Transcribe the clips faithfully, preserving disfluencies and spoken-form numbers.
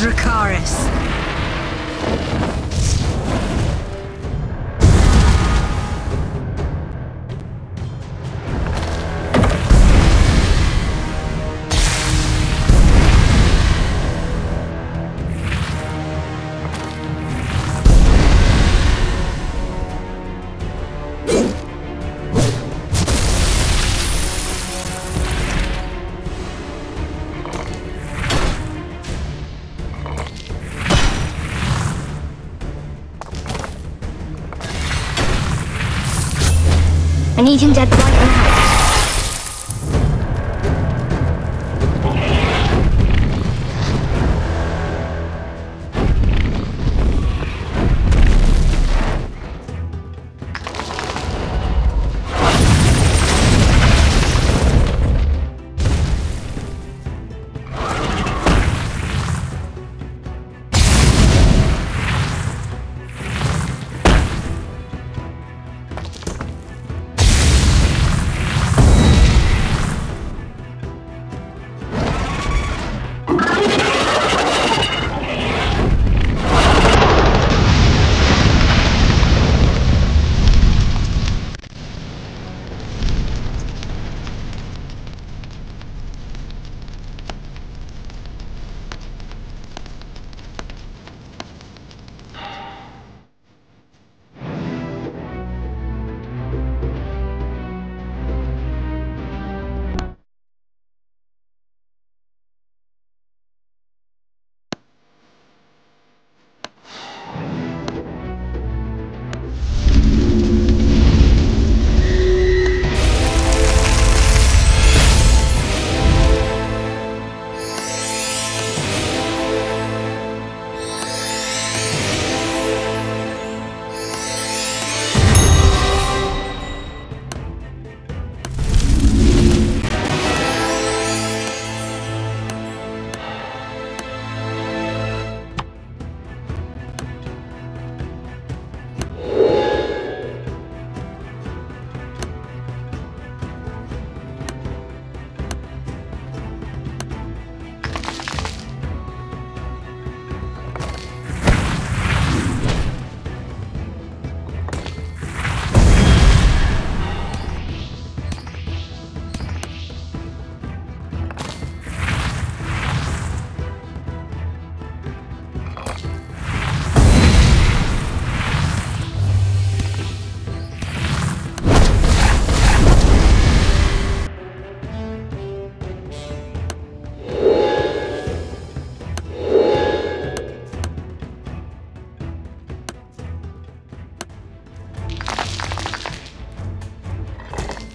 Dracarys. I need him dead right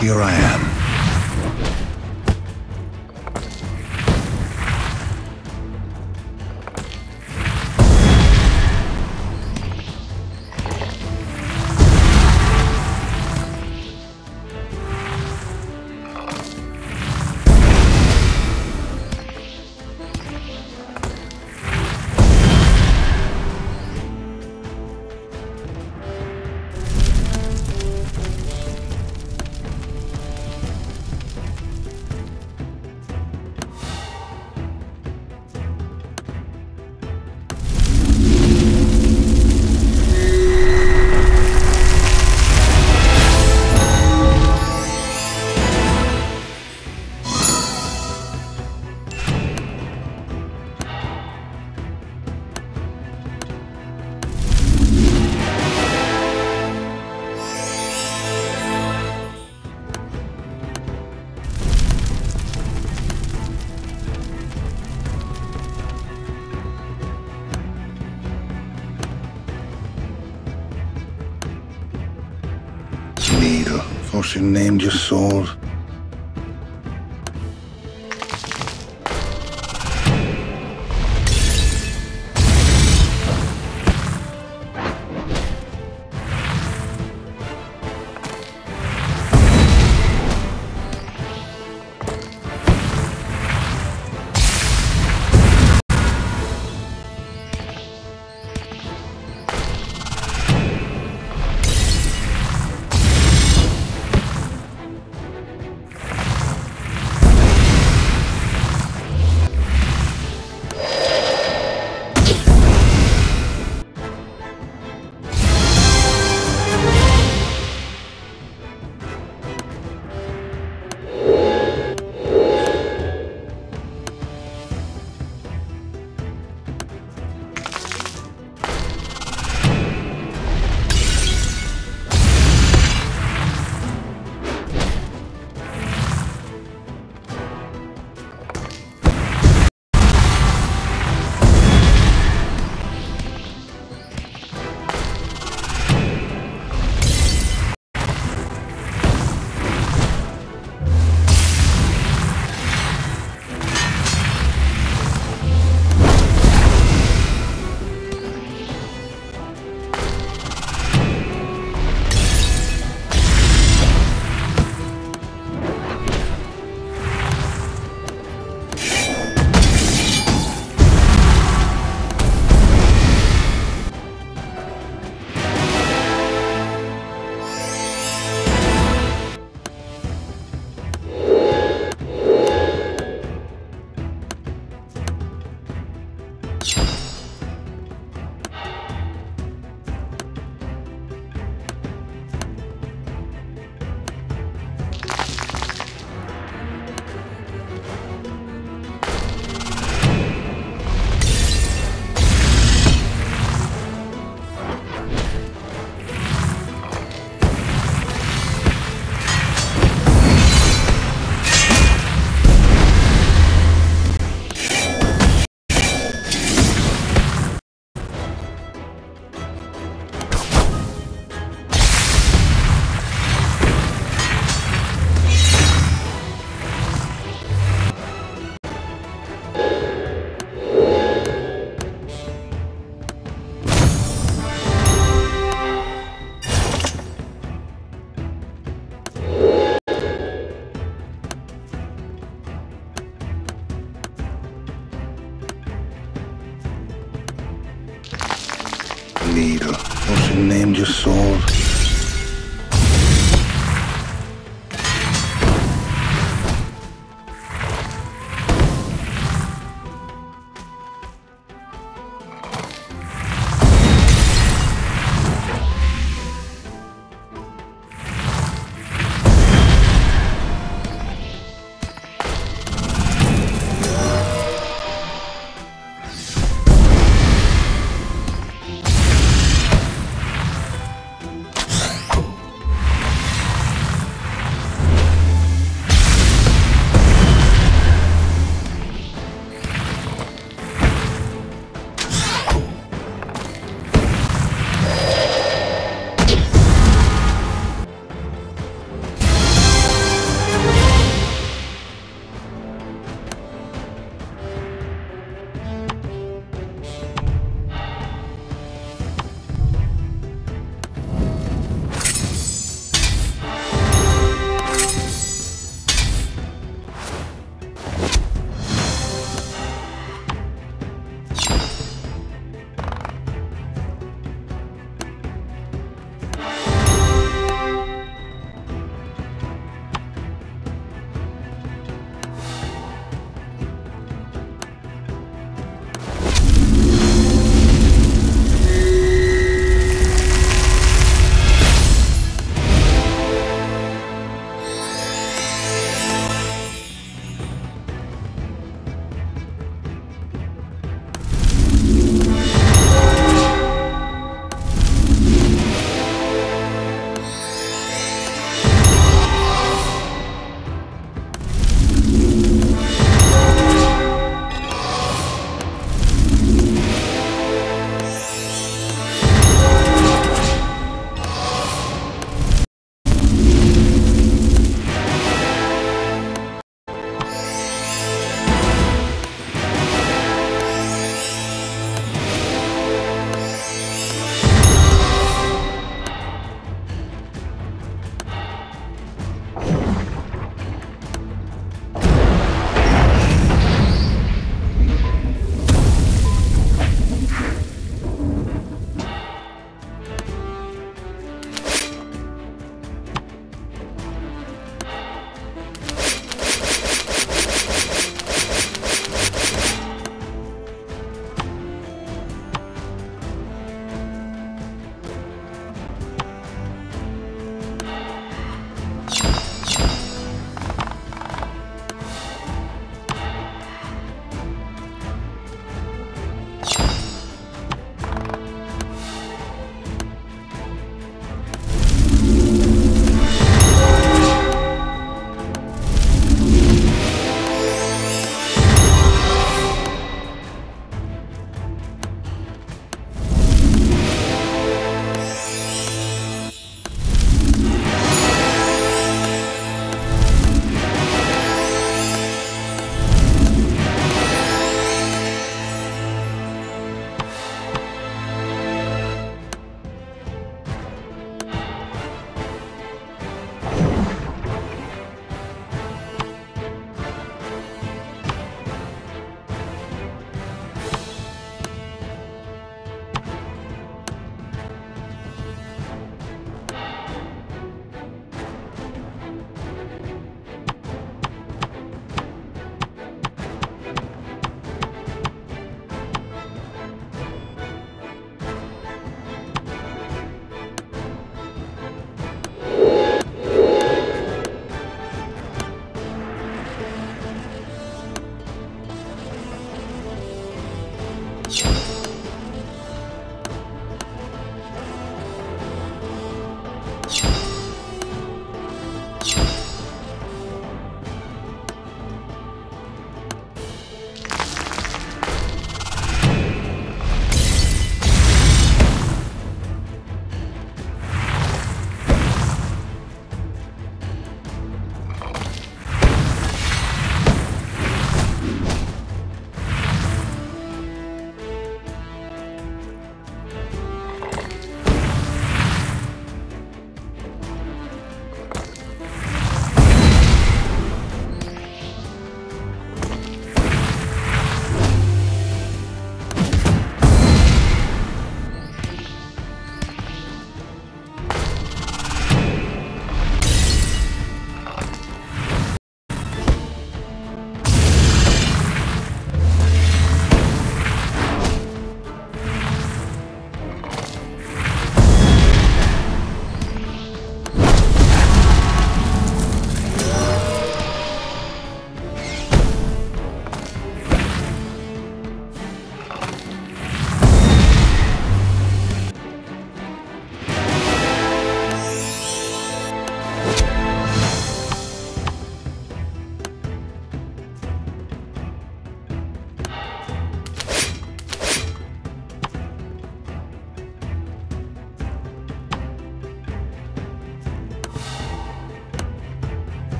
Here I am. You named your soul. name just sold.